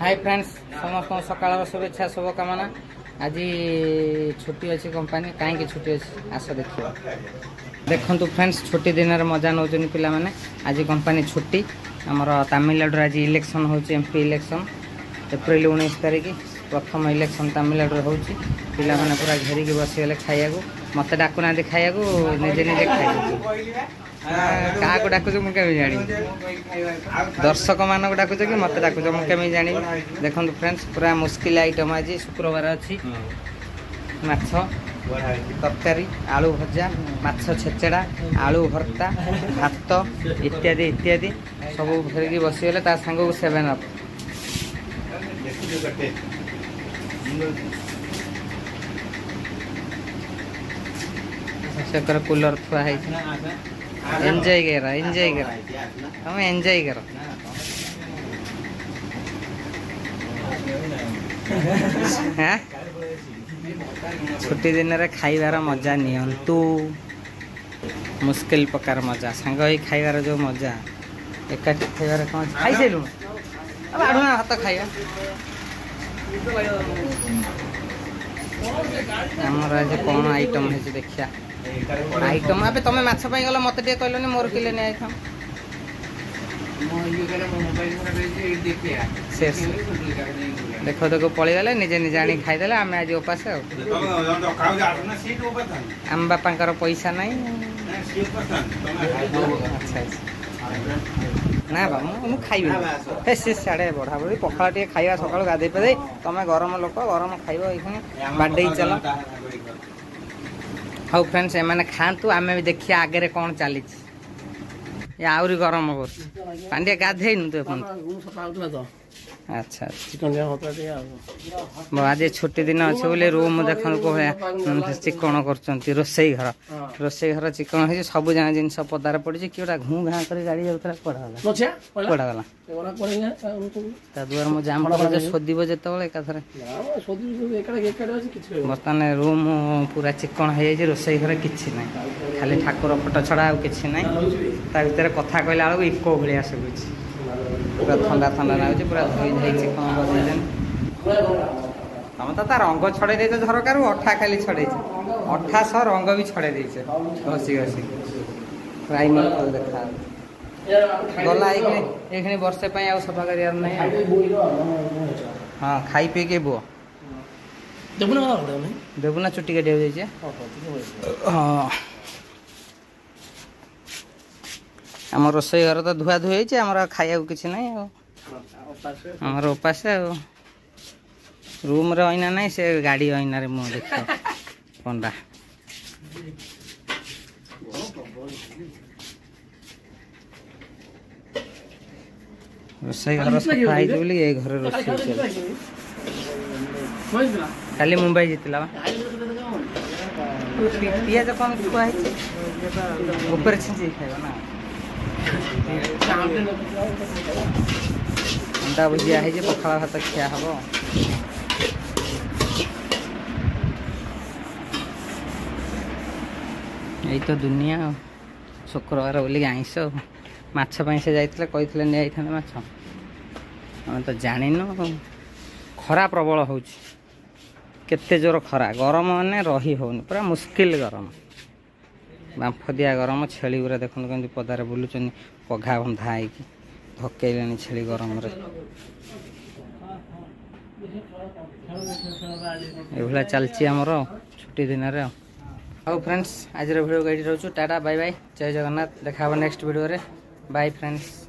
Hi friends समस्त सकाळ शुभेच्छा शुभकामना। आज छुट्टी अच्छी कंपनी कहीं छुट्टी अच्छी आस देखूँ फ्रेंड्स छुट्टी दिन में मजा नौ पिला माने। आज कंपनी छुट्टी आमर तमिलनाडु आज इलेक्शन होची एमपी इलेक्शन एप्रिल 19 तारीख प्रथम इलेक्शन तमिलनाडु हो पिला माने पूरा घेरिक बसगले खाया मत डाकुना खाया निजे निजे खाई क्या डाकुच मुझे जानी दर्शक मान डाकुच कि मत डाकुच मुझे जानी। देखो फ्रेंड्स पूरा मुस्किल आइटम आज शुक्रवार अच्छी माछ तरकारी आलू भजा माछ छेचड़ा आलू भर्ता भात इत्यादि इत्यादि सब फेरिकी बसगले ता सांग को 7 अप चक्कर कूलर थुआ है एंजॉय करा हम एंजॉय करो छुट्टी दिन रे खाइबार मजा नियंतु मुश्किल प्रकार मजा सांग ही खाइबार जो मजा एकाठी खाइबार कौन खाई सारू आड़ुना हाथ खाइबा हमर आज कौन आइटम है देखिया आइटम अबे तमे माछ पई गलो मते दे कहलो ने मोर किले ने आइटम मो यो करे मोबाइल में भेजी देखिया शेष देखो देखो पळि गेले निजे निजे आनी खाइ देले आमे आज उपास आ हम बापा कर पैसा नहीं ना बा मु खाइबे हे से साडे बडा बडी पखाला टे खाइवा सकाळ गादे पे तमे गरम लोक गरम खाइबो एखने बाडे चलो। हाँ फ्रेंड्स एम खातु आम भी देखिए आगे कौन चली आहरी गरम कर पांडिया गाधे तो अच्छा आज छुट्टी दिन अच्छे बोले रूम देखा चिकन कर रोसई घर चिकन हो सब जाए जिन पदार पड़ी किटा घूँ घाँ कर गाड़ी जाता पढ़ागला द्वारा मुझे शोधव जो एक बर्तमान रूम पूरा चिकन हो रोसई घर कि खाली ठाकुर फटो छड़ा किसी ना ता भर कथा कहला बेलू इको भाया शुभुच्छी पूरा ठंडा ठंडा लगे पूरा धोई धोई कम तुम तो रंग छड़े झरकार अठा खाली छड़े अठा सह रंग भी छड़े घसी घसी प्राइम देखा गला बर्षे सफा कर हाँ खाई पी के बो देवना चुट्टी काटे हाँ आम रोसई घर तो धुआ धुई आमर खाया किसी ना आमर उपास रूम्रे अना ना से गाड़ी अनारे मुँह देख पंडा रोसई घर सफा ये घर रोसई खाली मुंबई जीतला पिज कम थुआई छिंजी खाइबा ना अंडा भुजिया है पखाला भात खिया हम यही तो दुनिया शुक्रवार बोलिक आईस माछ पाई से जाते कही नहीं था माछ आम तो जानिन खरा प्रबल होते जोर खरा गरम मैंने रही होनी पूरा मुश्किल गरम बांफ दिया गरम छेली गुरा देखो कमी पदार बुलूचन पघा बंधा होगी धकैले छेली गरम ये चलती आमर छुट्टी दिन में। हाँ फ्रेंड्स आज भिडियो ये रोचु tata bye bye Jai Jagannath देखा नेक्स्ट वीडियो रे बाय फ्रेंड्स।